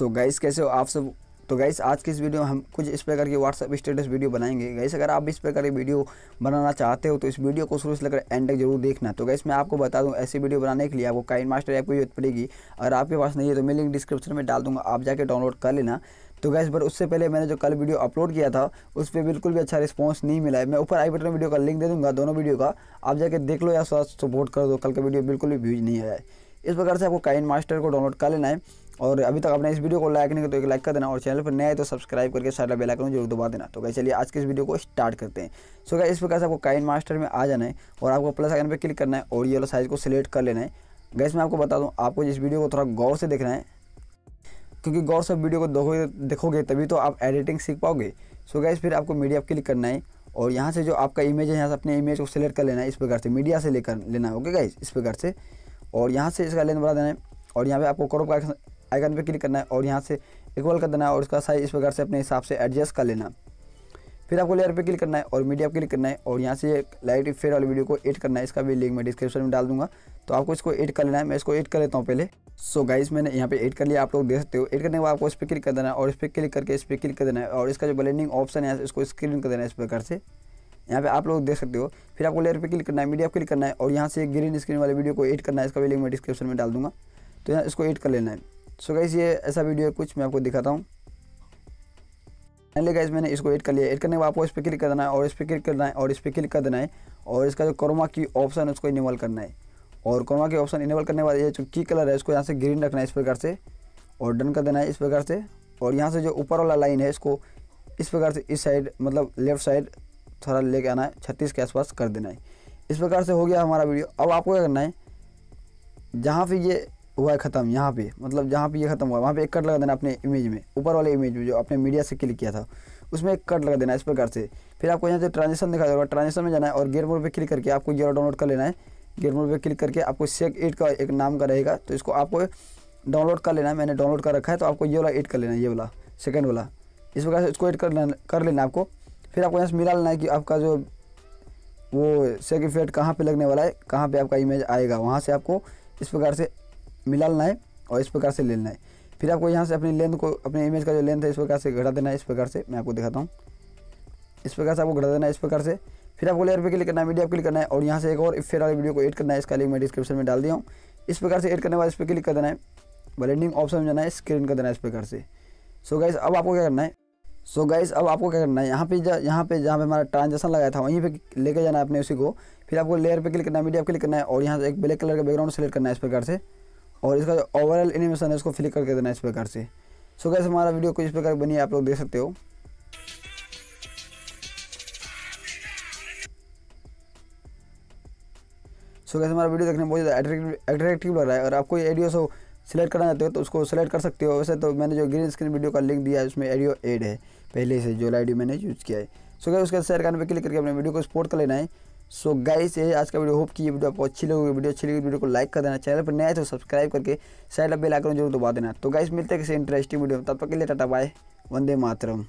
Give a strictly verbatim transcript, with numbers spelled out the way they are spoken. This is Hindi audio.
सो गाइस कैसे हो आप सब। तो गाइस आज के इस वीडियो में हम कुछ इस प्रकार की व्हाट्सअप स्टेटस वीडियो बनाएंगे। गाइस अगर आप इस प्रकार की वीडियो बनाना चाहते हो तो इस वीडियो को शुरू से लेकर एंड तक जरूर देखना। तो गाइस मैं आपको बता दूं, ऐसी वीडियो बनाने के लिए आपको काइनमास्टर ऐप की जरूरत पड़ेगी। अगर आपके पास नहीं है तो मैं लिंक डिस्क्रिप्शन में डाल दूँगा, आप जाके डाउनलोड कर लेना। तो गाइस पर उससे पहले मैंने जो कल वीडियो अपलोड किया था उस पर बिल्कुल भी अच्छा रिस्पांस नहीं मिला है। मैं ऊपर आई बटन वीडियो का लिंक दे दूँगा, दोनों वीडियो का आप जाके देख लो या साथ सपोर्ट कर दो। कल का वीडियो बिल्कुल भी व्यूज नहीं आया है। इस प्रकार से आपको काइनमास्टर को डाउनलोड कर लेना है। और अभी तक आपने इस वीडियो को लाइक नहीं किया तो एक लाइक कर देना, और चैनल पर नया है तो सब्सक्राइब करके साइड बेल आइकन जरूर दबा देना। तो गाइस चलिए आज के इस वीडियो को स्टार्ट करते हैं। सो गाइस इस प्रकार से आपको काइनमास्टर में आ जाना है और आपको प्लस आइकन पर क्लिक करना है और ये वाला साइज को सिलेक्ट कर लेना है। गाइस मैं आपको बता दूँ, आपको इस वीडियो को थोड़ा गौर से देखना है, क्योंकि गौर से वीडियो को देखोगे देखोगे तभी तो आप एडिटिंग सीख पाओगे। सो गाइस फिर आपको मीडिया पर क्लिक करना है और यहाँ से जो आपका इमेज है यहाँ से अपने इमेज को सिलेक्ट कर लेना है। इस प्रकार से मीडिया से लेकर लेना ओके गाइस इस प्रकार से, और यहाँ से इसका लेंथ बढ़ा देना है और यहाँ पे आपको क्रॉप आइकन पे क्लिक करना है और यहाँ से इक्वल कर देना है और इसका साइज इस प्रकार से अपने हिसाब से एडजस्ट कर लेना। फिर आपको लेयर पे क्लिक करना है और मीडिया पे क्लिक करना है और यहाँ से लाइट फेयर वाली वीडियो को एड करना है। इसका भी लिंक मैं डिस्क्रिप्शन में डाल दूँगा, तो आपको इसको एड कर लेना है। मैं इसको एड कर लेता हूँ पहले। सो गाइस मैंने यहाँ पे एड कर लिया, आप लोग देख सकते हो। एड करने के बाद आपको इस पर क्लिक कर देना है और इस पर क्लिक करके इस पर क्लिक कर देना है और इसका जो ब्लेंडिंग ऑप्शन है इसको स्क्रीन कर देना है इस प्रकार से, यहाँ पे आप लोग देख सकते हो। फिर आपको लेयर पे क्लिक करना है, मीडिया पे क्लिक करना है और यहाँ से ग्रीन स्क्रीन वाले वीडियो को एड करना है। इसका भी लिंक मैं डिस्क्रिप्शन में डाल दूँगा, तो यहाँ इसको एड कर लेना है। सो गाइस ये ऐसा वीडियो है कुछ, मैं आपको दिखाता हूँ। पहले गाइस मैंने इसको एड कर लिया। एड करने के बाद आपको इस पर क्लिक कर देना है और इस पर क्लिक करना है और इस पर क्लिक कर देना है और इसका जो क्रोमा की ऑप्शन है उसको इनेबल करना है। और क्रोमा की ऑप्शन इनेबल करने के बाद ये जो की कलर है इसको यहाँ से ग्रीन रखना है इस प्रकार से और डन कर देना है इस प्रकार से। और यहाँ से जो ऊपर वाला लाइन है इसको इस प्रकार से इस साइड मतलब लेफ्ट साइड थोड़ा लेके आना है, छत्तीस के आसपास कर देना है। इस प्रकार से हो गया हमारा वीडियो। अब आपको क्या करना है, जहाँ पे ये हुआ है ख़त्म, यहाँ पे मतलब जहाँ पे ये ख़त्म हुआ वहाँ पे एक कट लगा देना अपने इमेज में, ऊपर वाले इमेज में जो आपने मीडिया से क्लिक किया था उसमें एक कट लगा देना इस प्रकार से। फिर आपको यहाँ से ट्रांजिशन दिखा देगा, ट्रांजिशन में जाना है और गियर मोड पर क्लिक करके आपको गियर डाउनलोड कर लेना है। गियर मोड पर क्लिक करके आपको सेक एड का एक नाम का रहेगा, तो इसको आपको डाउनलोड कर लेना है। मैंने डाउनलोड कर रखा है, तो आपको ये वाला एड कर लेना है, ये वाला सेकेंड वाला, इस प्रकार से इसको एड कर लेना आपको। फिर आपको यहाँ से मिला लेना है कि आपका जो वो सेक इफेक्ट कहाँ पे लगने वाला है, कहाँ पे आपका इमेज आएगा, वहाँ से आपको इस प्रकार से मिला लेना है और इस प्रकार से ले लेना है। फिर आपको यहाँ से अपनी लेंथ को, अपने इमेज का जो लेंथ है इस प्रकार से घटा देना है। इस प्रकार से मैं आपको दिखाता हूँ, इस प्रकार से आपको घटा देना है इस प्रकार से। फिर आपको लेयर पर क्लिक करना है, मीडिया पर क्लिक करना है और यहाँ से एक और इफेक्ट वाली वीडियो को एड करना है। इसका लिंक मैं डिस्क्रिप्शन में डाल दिया हूँ। इस प्रकार से एड करने के बाद इस पर क्लिक कर देना है, ब्लेंडिंग ऑप्शन में जाना है, स्क्रीन कर देना है इस प्रकार से। सो गाइस अब आपको क्या करना है, सो so गाइस अब आपको क्या करना है, यहाँ पे यहाँ पे जहाँ पे हमारा ट्रांजेक्शन लगाया था वहीं पे लेके जाना है अपने उसी को। फिर आपको लेयर पे क्लिक करना है, मीडिया पे क्लिक करना है और यहाँ से एक ब्लैक कलर का बैकग्राउंड सेलेक्ट करना है इस प्रकार से और इसका जो ओवरऑल एनिमेशन है उसको फ्लिक करके देना है इस प्रकार से। सो so गाइस हमारा वीडियो कुछ इस प्रकार बनी है, आप लोग देख सकते हो। सो so गाइस हमारा वीडियो देखने में बहुत ज़्यादा अट्रैक्टिव लग रहा है और आपको ये ऑडियो सो सेलेक्ट करना चाहते हो तो उसको सेलेक्ट कर सकते हो। वैसे तो मैंने जो ग्रीन स्क्रीन वीडियो का लिंक दिया है उसमें ऑडियो ऐड है पहले से, जो ऑडियो मैंने यूज़ किया है। सो गाइस उसके शेयर करने पे क्लिक करके अपने वीडियो को सपोर्ट कर लेना है। सो गाइस ये आज का वीडियो, होप कि ये वीडियो आपको अच्छी लगेगी। वीडियो अच्छी लगी वीडियो को लाइक कर देना, चैनल पर नया है तो सब्सक्राइब करके साइड बेल आइकन जरूर दबा देना। तो गाइस मिलते हैं किसी इंटरेस्टिंग वीडियो में, तब तक के लिए टाटा बाय, वंदे मातरम।